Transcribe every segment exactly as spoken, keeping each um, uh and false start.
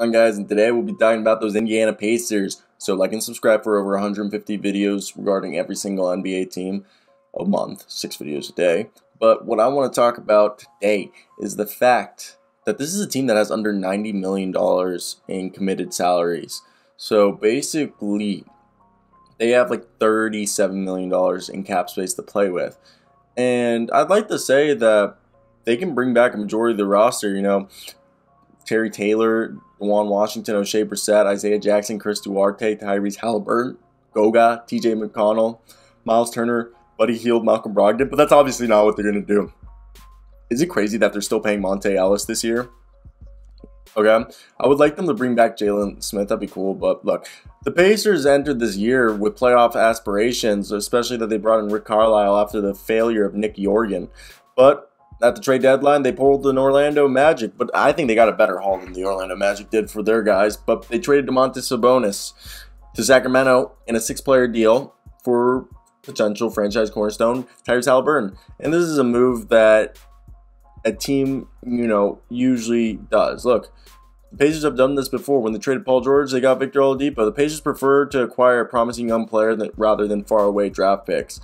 On guys, and today we'll be talking about those Indiana Pacers. So like and subscribe for over one hundred fifty videos regarding every single N B A team a month, six videos a day. But what I want to talk about today is the fact that this is a team that has under ninety million dollars in committed salaries. So basically, they have like thirty-seven million dollars in cap space to play with. And I'd like to say that they can bring back a majority of the roster, you know, Terry Taylor, DeJuan Washington, O'Shae Brissett, Isaiah Jackson, Chris Duarte, Tyrese Haliburton, Goga, T J McConnell, Miles Turner, Buddy Hield, Malcolm Brogdon, but that's obviously not what they're going to do. Is it crazy that they're still paying Monte Ellis this year? Okay, I would like them to bring back Jalen Smith, that'd be cool, but look, the Pacers entered this year with playoff aspirations, especially that they brought in Rick Carlisle after the failure of Nick Jorgen, but at the trade deadline, they pulled an Orlando Magic, but I think they got a better haul than the Orlando Magic did for their guys. But they traded Domantas Sabonis to Sacramento in a six-player deal for potential franchise cornerstone Tyrese Haliburton. And this is a move that a team, you know, usually does. Look, the Pacers have done this before. When they traded Paul George, they got Victor Oladipo. The Pacers prefer to acquire a promising young player that, rather than faraway draft picks,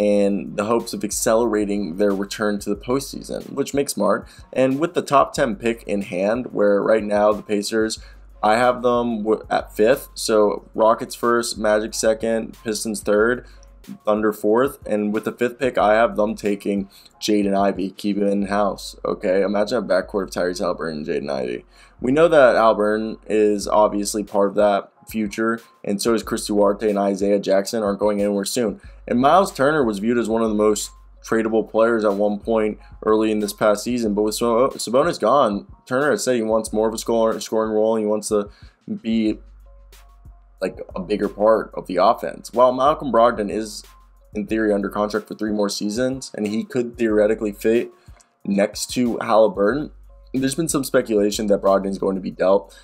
and the hopes of accelerating their return to the postseason, which makes smart. And with the top ten pick in hand, where right now the Pacers, I have them at fifth. So Rockets first, Magic second, Pistons third, Thunder fourth. And with the fifth pick, I have them taking Jaden Ivey, keep it in house. Okay, imagine a backcourt of Tyrese Haliburton and Jaden Ivey. We know that Haliburton is obviously part of that future, and so is Chris Duarte, and Isaiah Jackson aren't going anywhere soon. And Miles Turner was viewed as one of the most tradable players at one point early in this past season, but with Sabonis gone, Turner has said he wants more of a scoring role, and he wants to be like a bigger part of the offense. While Malcolm Brogdon is, in theory, under contract for three more seasons, and he could theoretically fit next to Haliburton, there's been some speculation that Brogdon is going to be dealt,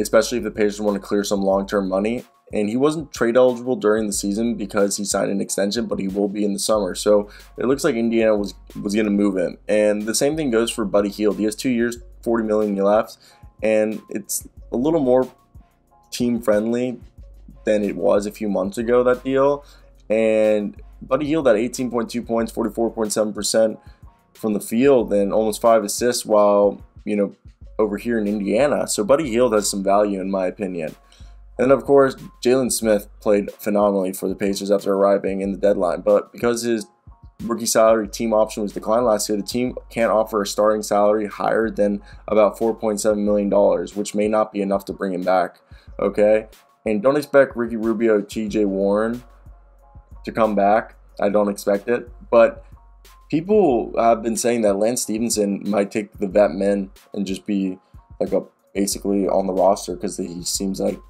especially if the Pacers want to clear some long-term money. And he wasn't trade eligible during the season because he signed an extension, but he will be in the summer. So it looks like Indiana was, was going to move him. And the same thing goes for Buddy Hield. He has two years, forty million dollars left, and it's a little more team-friendly than it was a few months ago, that deal. And Buddy Hield had eighteen point two points, forty-four point seven percent from the field, and almost five assists while, you know, over here in Indiana. So Buddy Hield has some value in my opinion. And of course, Jalen Smith played phenomenally for the Pacers after arriving in the deadline, but because his rookie salary team option was declined last year, the team can't offer a starting salary higher than about four point seven million dollars, which may not be enough to bring him back. Okay, and don't expect Ricky Rubio, T J Warren to come back. I don't expect it, but people have been saying that Lance Stephenson might take the vet men and just be like a basically on the roster because he seems like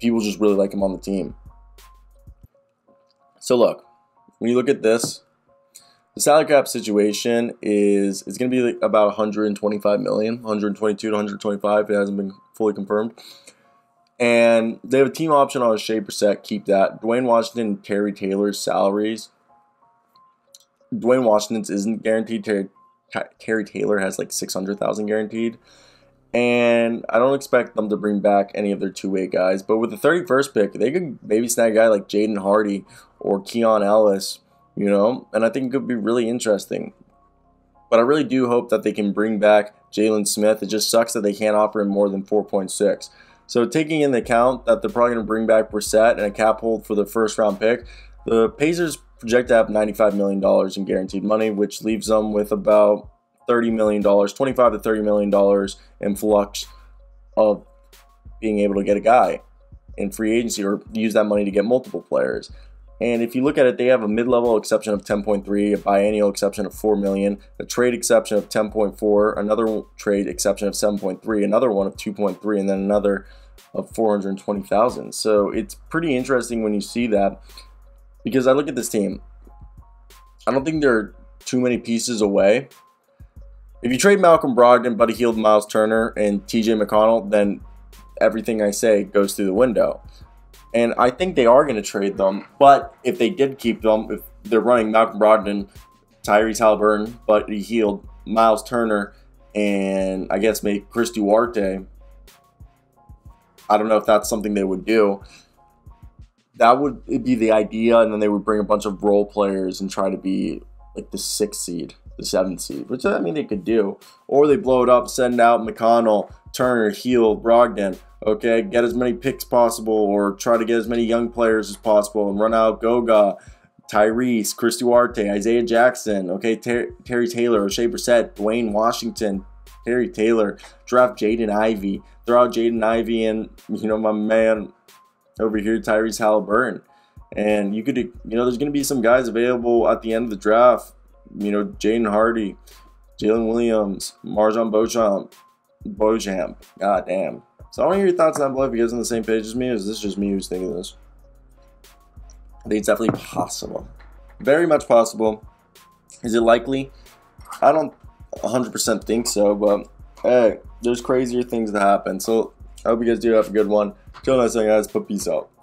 people just really like him on the team. So look, when you look at this, the salary cap situation is it's going to be like about one hundred twenty-five million, one hundred twenty-two to one hundred twenty-five. It hasn't been fully confirmed. And they have a team option on O'Shae Brissett. Keep that. DeJuan Washington and Terry Taylor's salaries. DeJuan Washington's isn't guaranteed. Terry, Terry Taylor has like six hundred thousand guaranteed. And I don't expect them to bring back any of their two-way guys. But with the thirty-first pick, they could maybe snag a guy like Jaden Hardy or Keon Ellis, you know? And I think it could be really interesting. But I really do hope that they can bring back Jalen Smith. It just sucks that they can't offer him more than four point six. So taking into account that they're probably going to bring back Brissett and a cap hold for the first-round pick, the Pacers project to have ninety-five million dollars in guaranteed money, which leaves them with about thirty million dollars, twenty-five to thirty million dollars in flux of being able to get a guy in free agency or use that money to get multiple players. And if you look at it, they have a mid-level exception of ten point three, a biennial exception of four million dollars, a trade exception of ten point four, another trade exception of seven point three, another one of two point three, and then another of four hundred twenty thousand dollars. So it's pretty interesting when you see that. Because I look at this team, I don't think they're too many pieces away. If you trade Malcolm Brogdon, Buddy Hield, Miles Turner, and T J McConnell, then everything I say goes through the window. And I think they are going to trade them. But if they did keep them, if they're running Malcolm Brogdon, Tyrese Haliburton, Buddy Hield, Miles Turner, and I guess maybe Chris Duarte, I don't know if that's something they would do. That would be the idea, and then they would bring a bunch of role players and try to be like the sixth seed, the seventh seed, which I mean they could do. Or they blow it up, send out McConnell, Turner, Hield, Brogdon, okay, get as many picks possible or try to get as many young players as possible and run out Goga, Tyrese, Chris Duarte, Isaiah Jackson, okay, Ter Terry Taylor, O'Shae Brissett, DeJuan Washington, Terry Taylor, draft Jaden Ivey, throw out Jaden Ivey and, you know, my man over here, Tyrese Haliburton. And you could, you know, there's going to be some guys available at the end of the draft, you know, Jaden Hardy, Jalen Williams, Marjon Beauchamp, Beauchamp, god damn. So I want to hear your thoughts down below if you guys are on the same page as me, or is this just me who's thinking this? I think it's definitely possible. Very much possible. Is it likely? I don't one hundred percent think so, but hey, there's crazier things that happen. So I hope you guys do have a good one. Till next time, guys, but peace out.